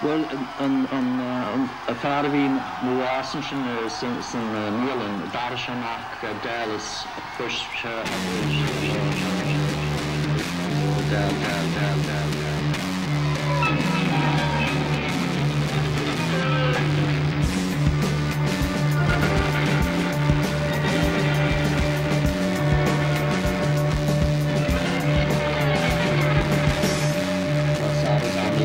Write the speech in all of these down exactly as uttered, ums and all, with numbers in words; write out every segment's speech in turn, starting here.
Wel, yn ffordd fi'n mwys yn sy'n sy'n mwyl yn darllen ac del ys ffwrs del, del, del, del. We'll be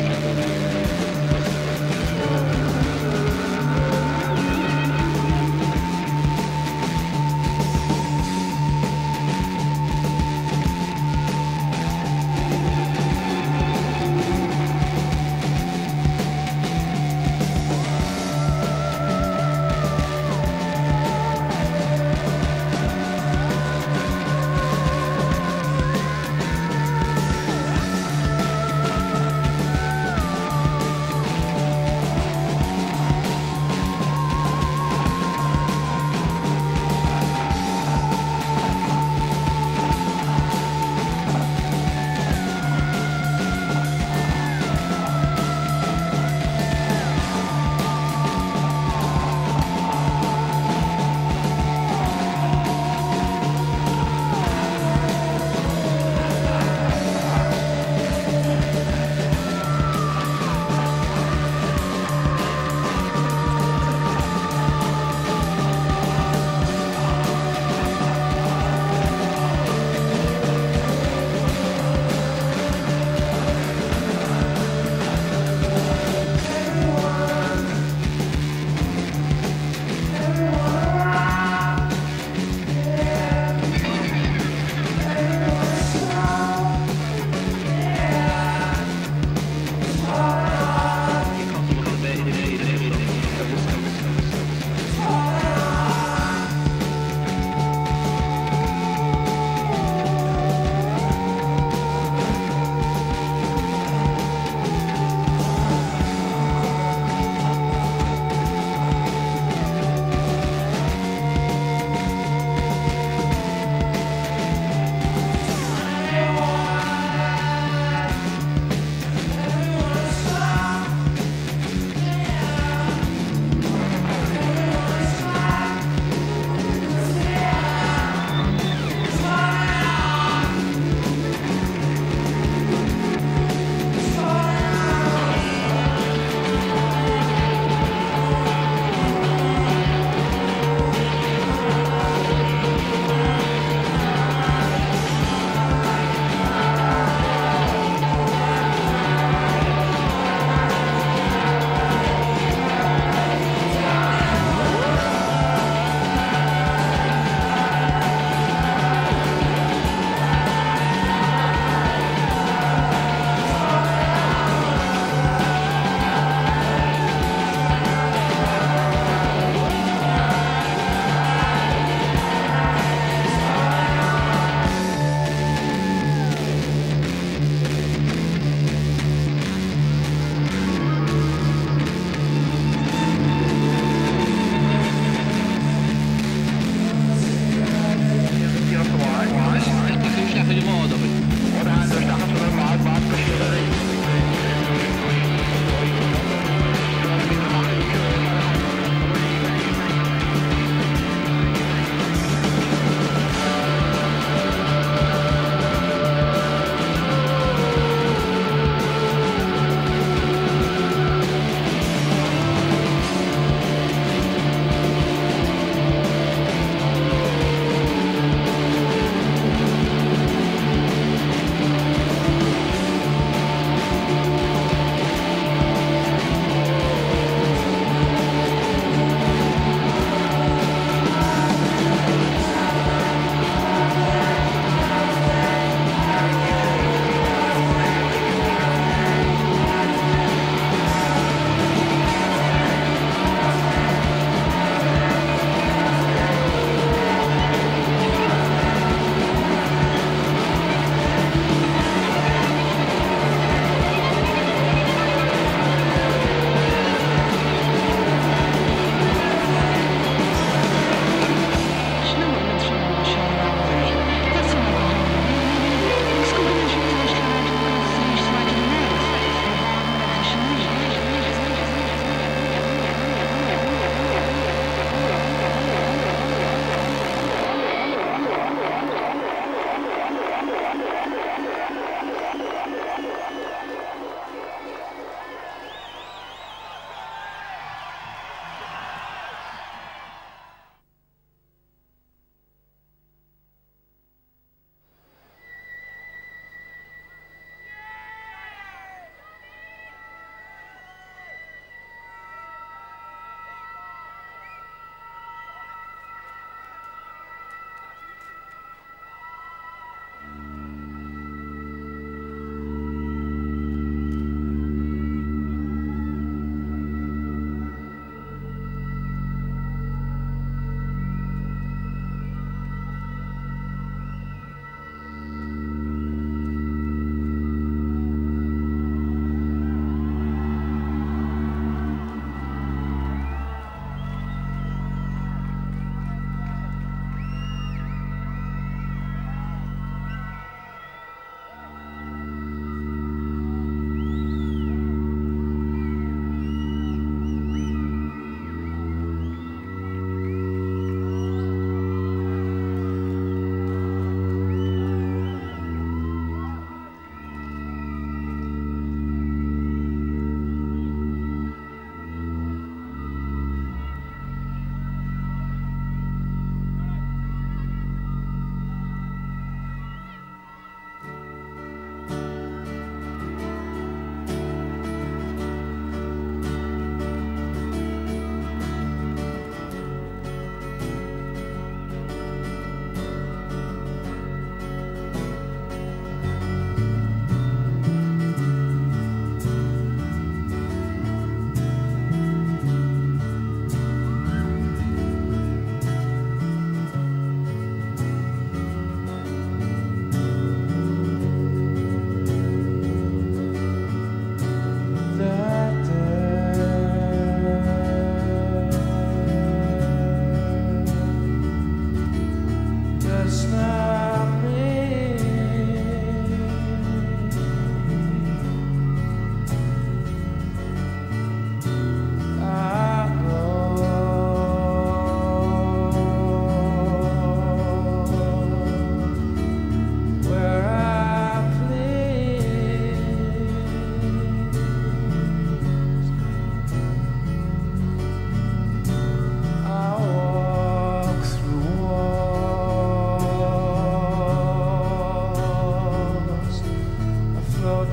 right back.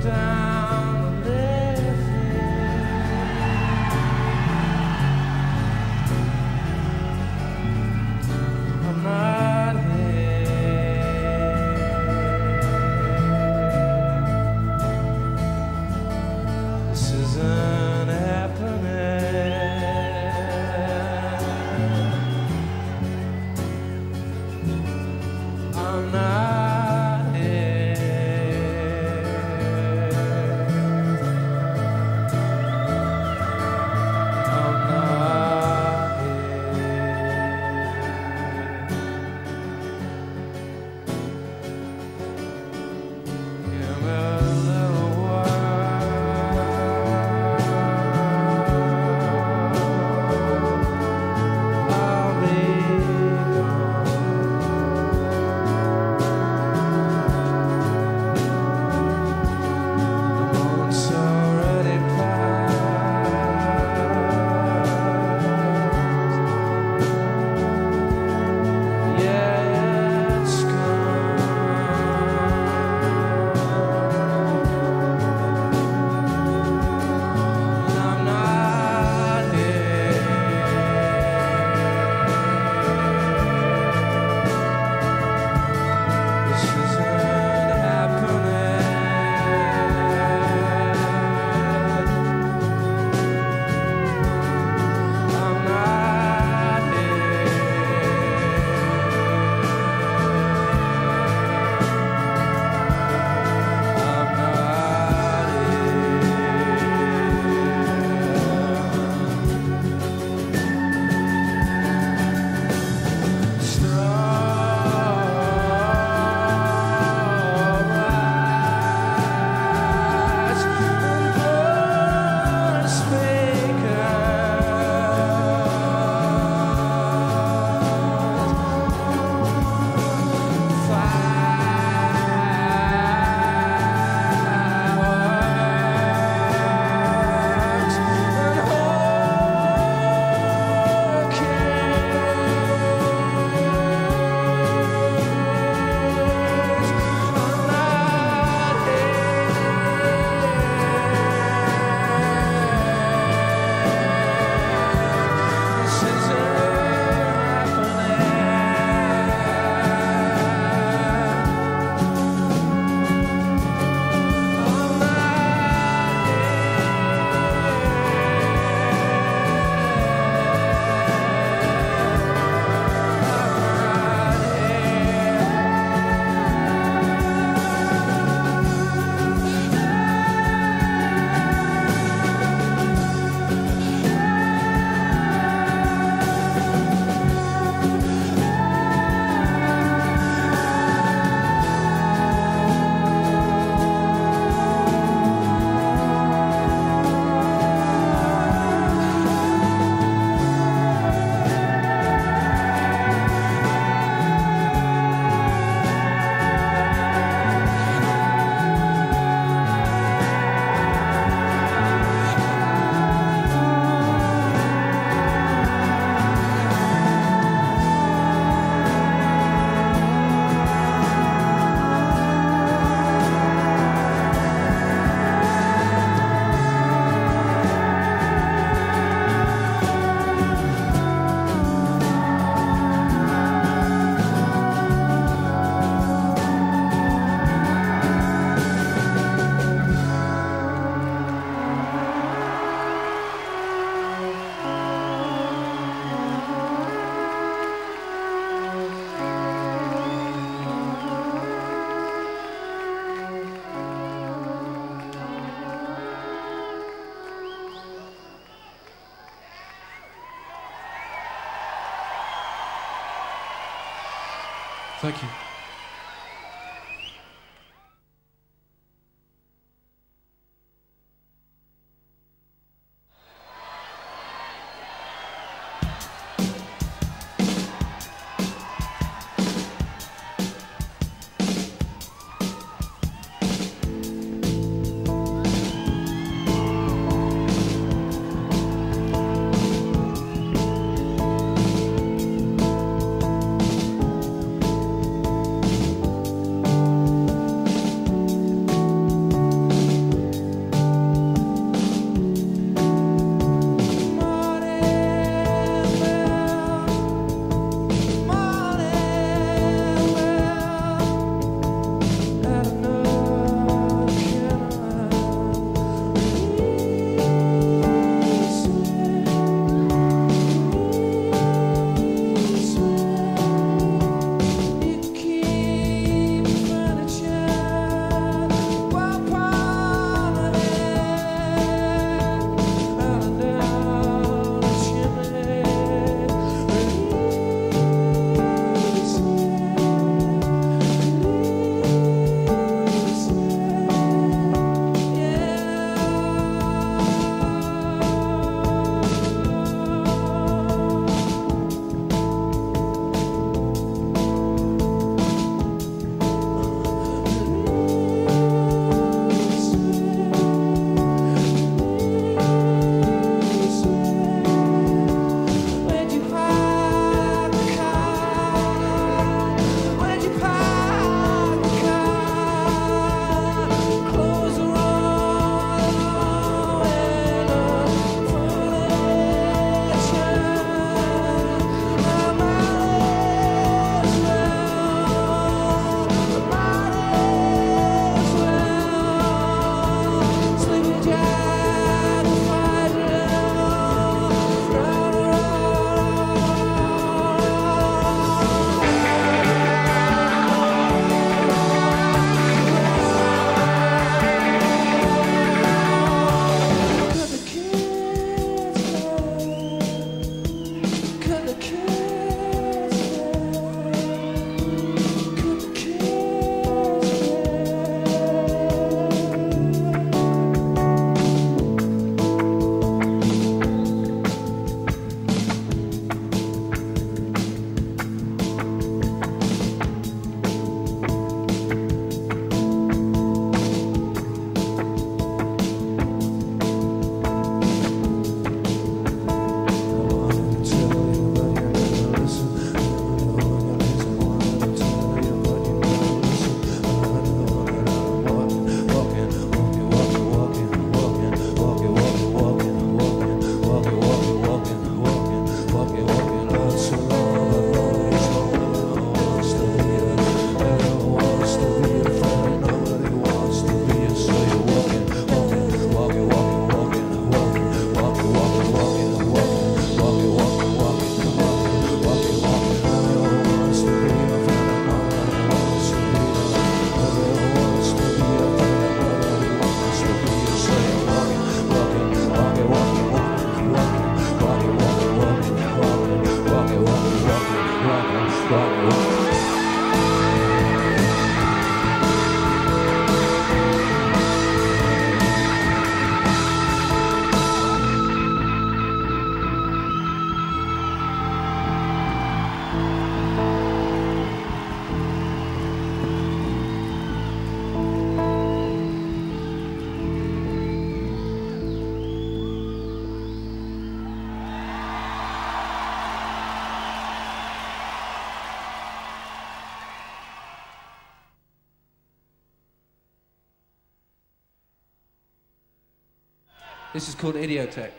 Thank you. This is called Idiotech.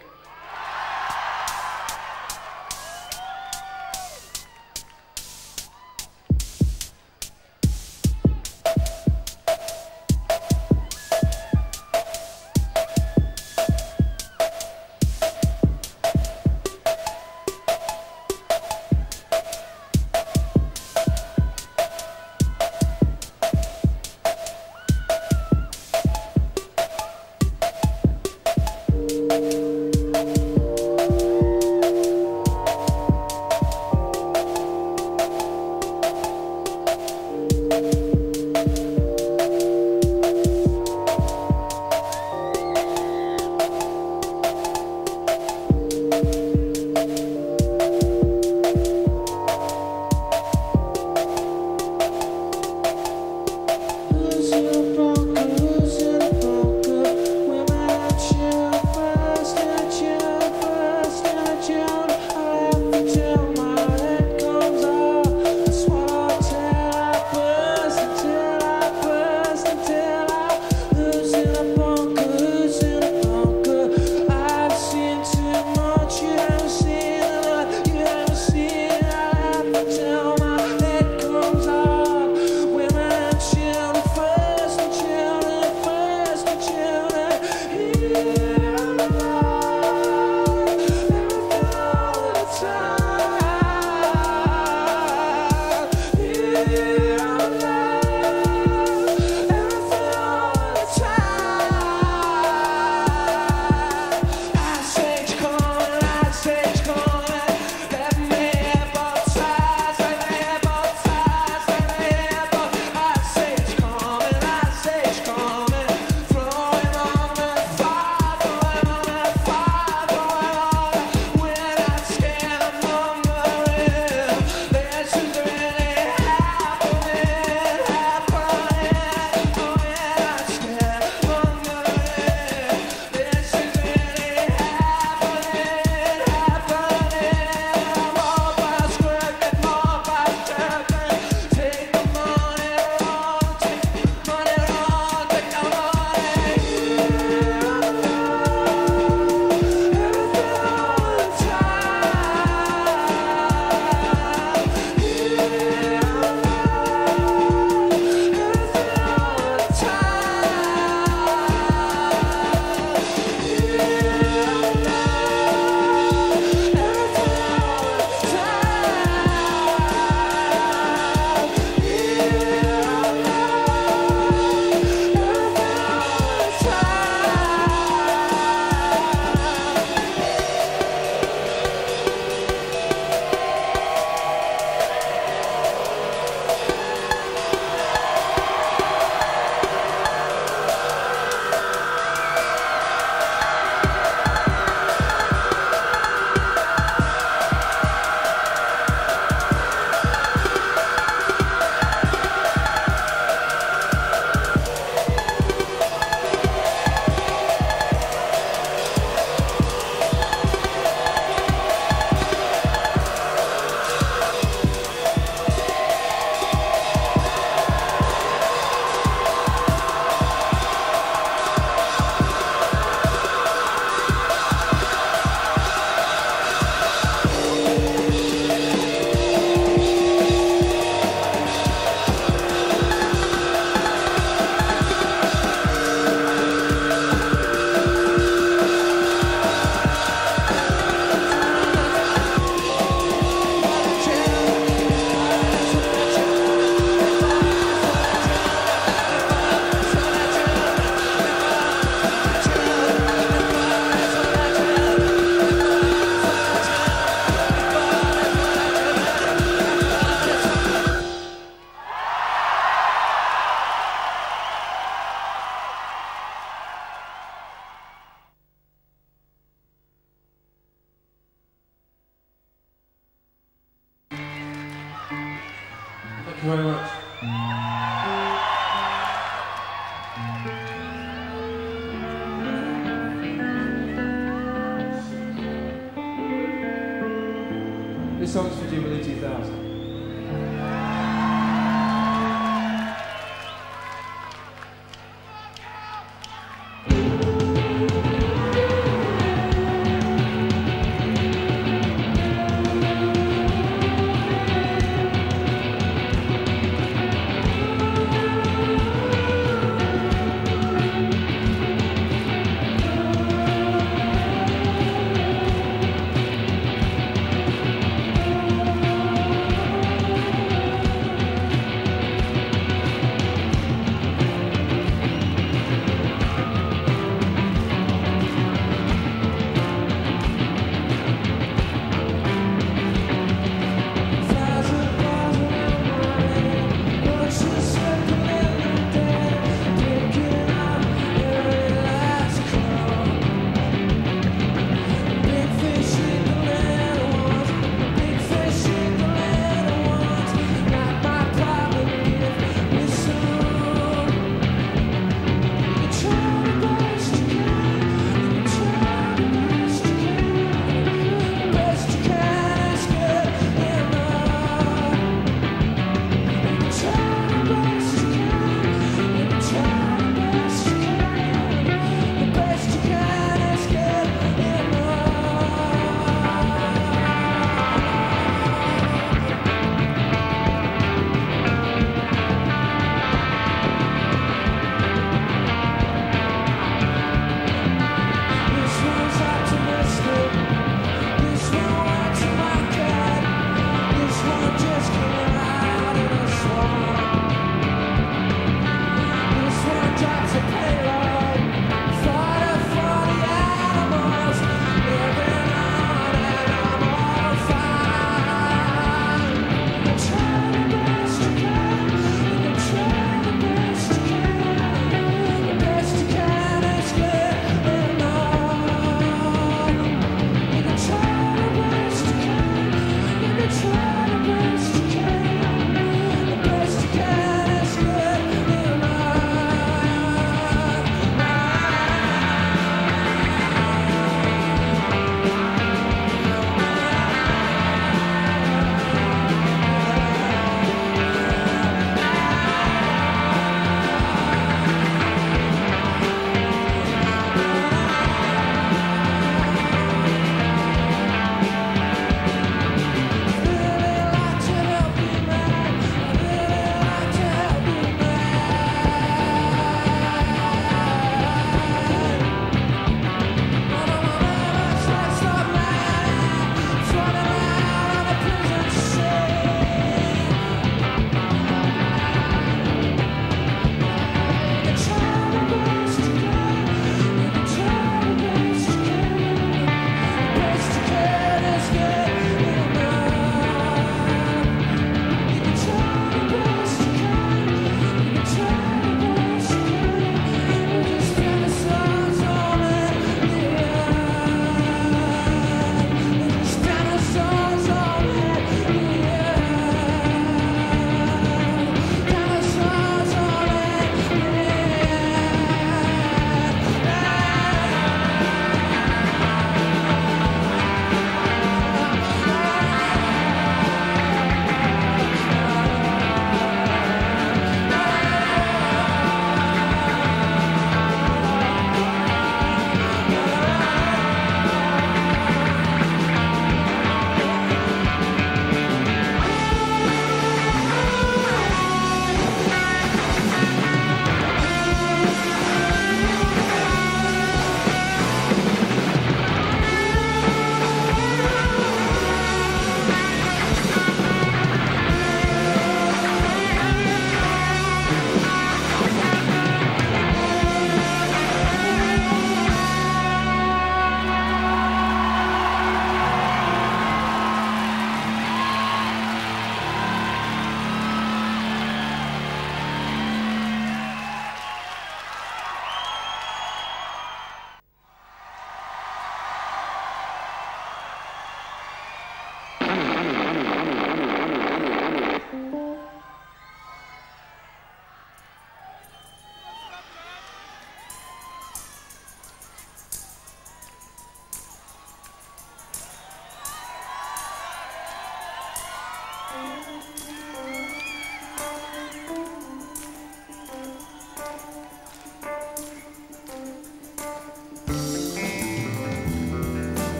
Thank you.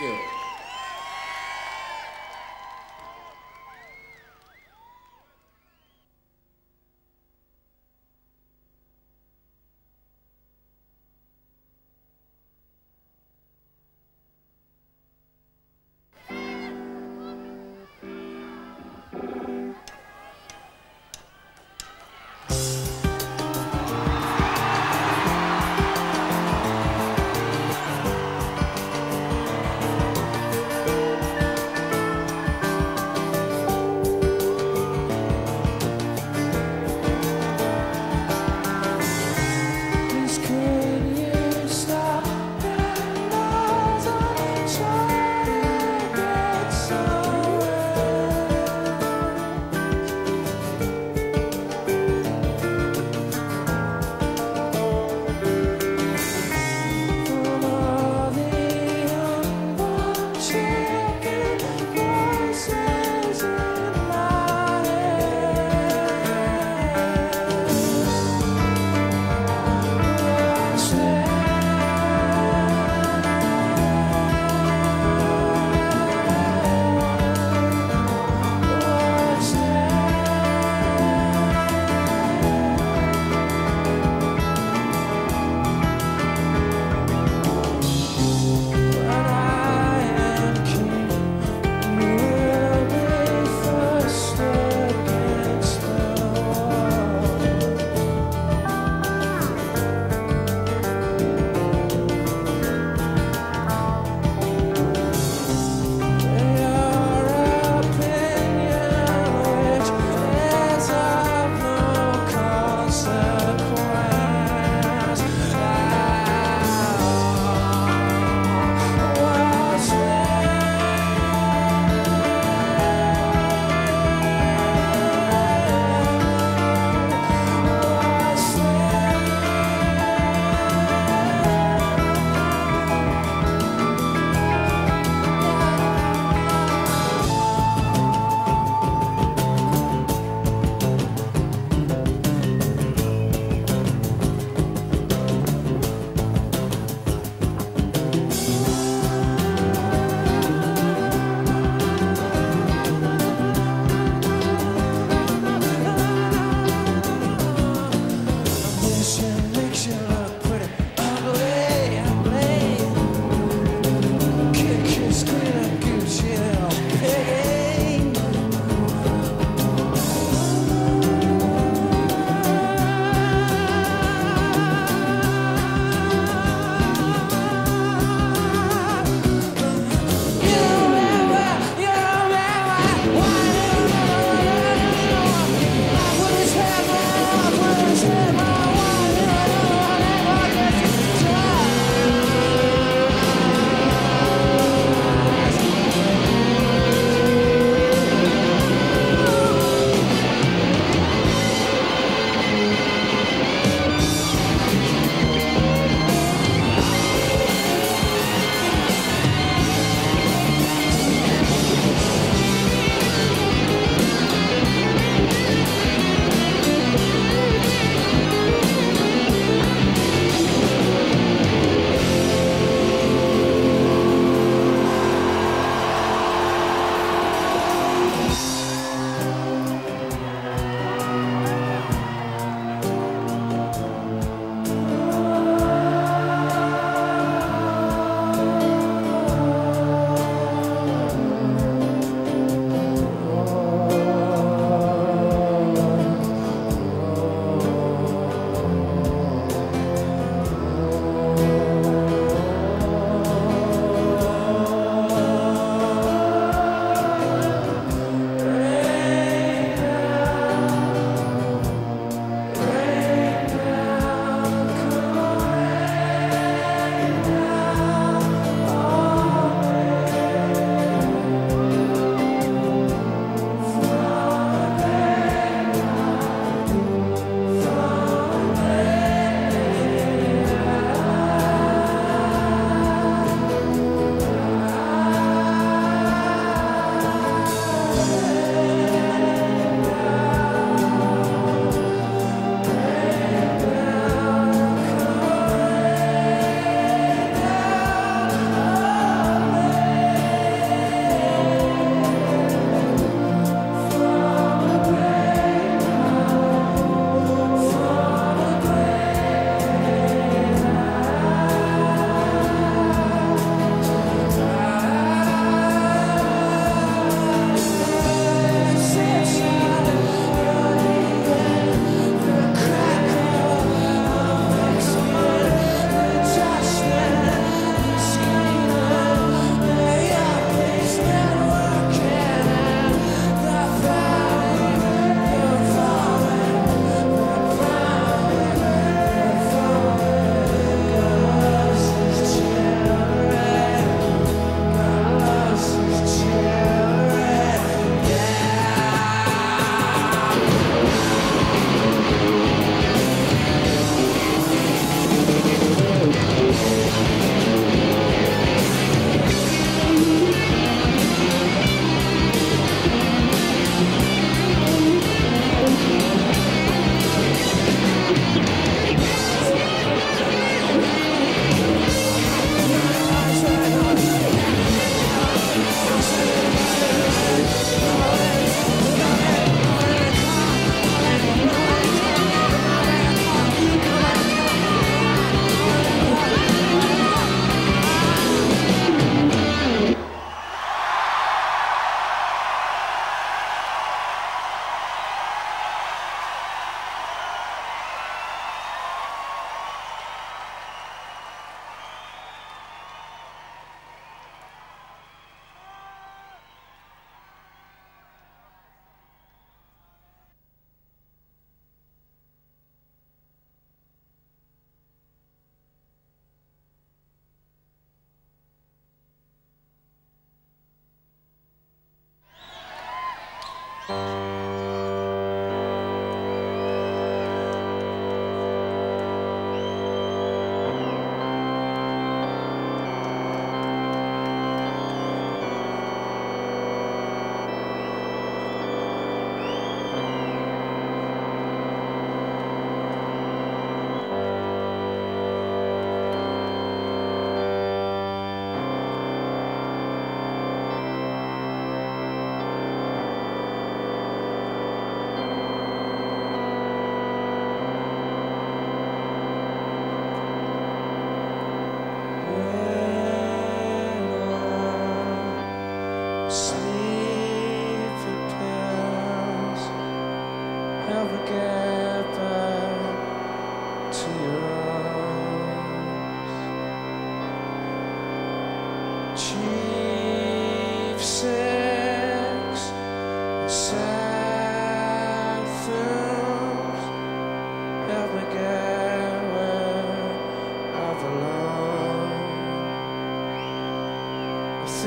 you.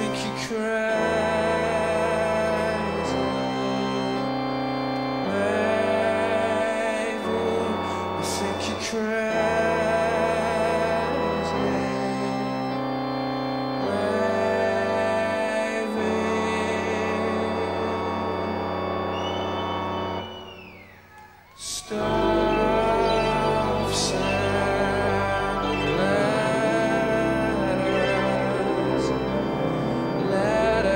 think you're crazy. Maybe you think you're crazy. Maybe stop sending letters. Let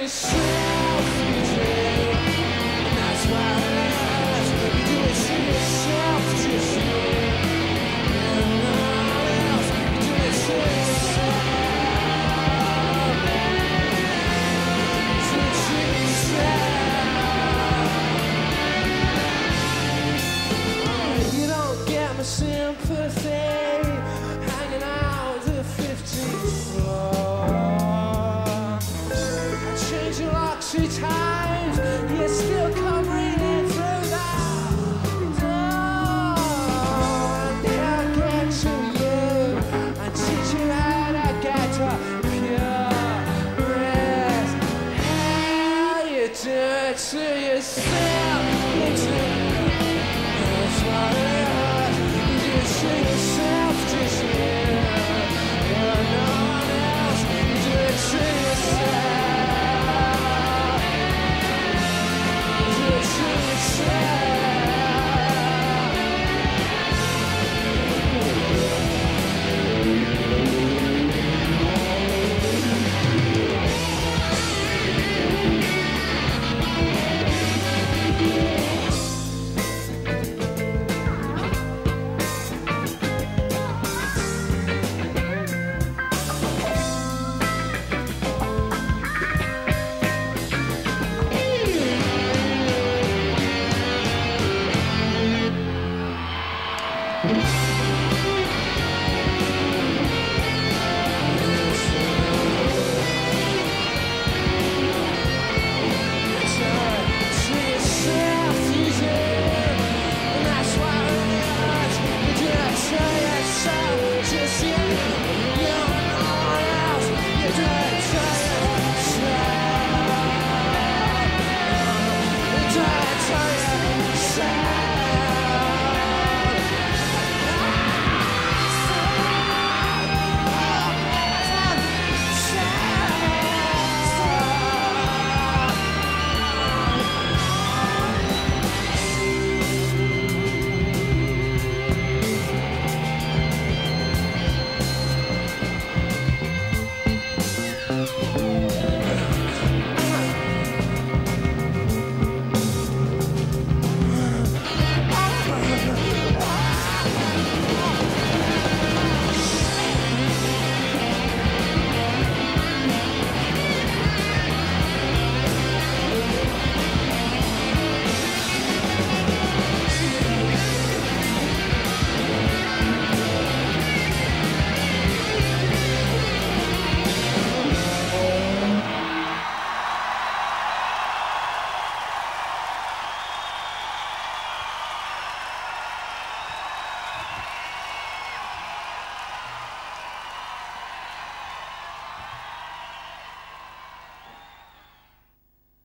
Yourself, that's what it hurts. You just sing yourself.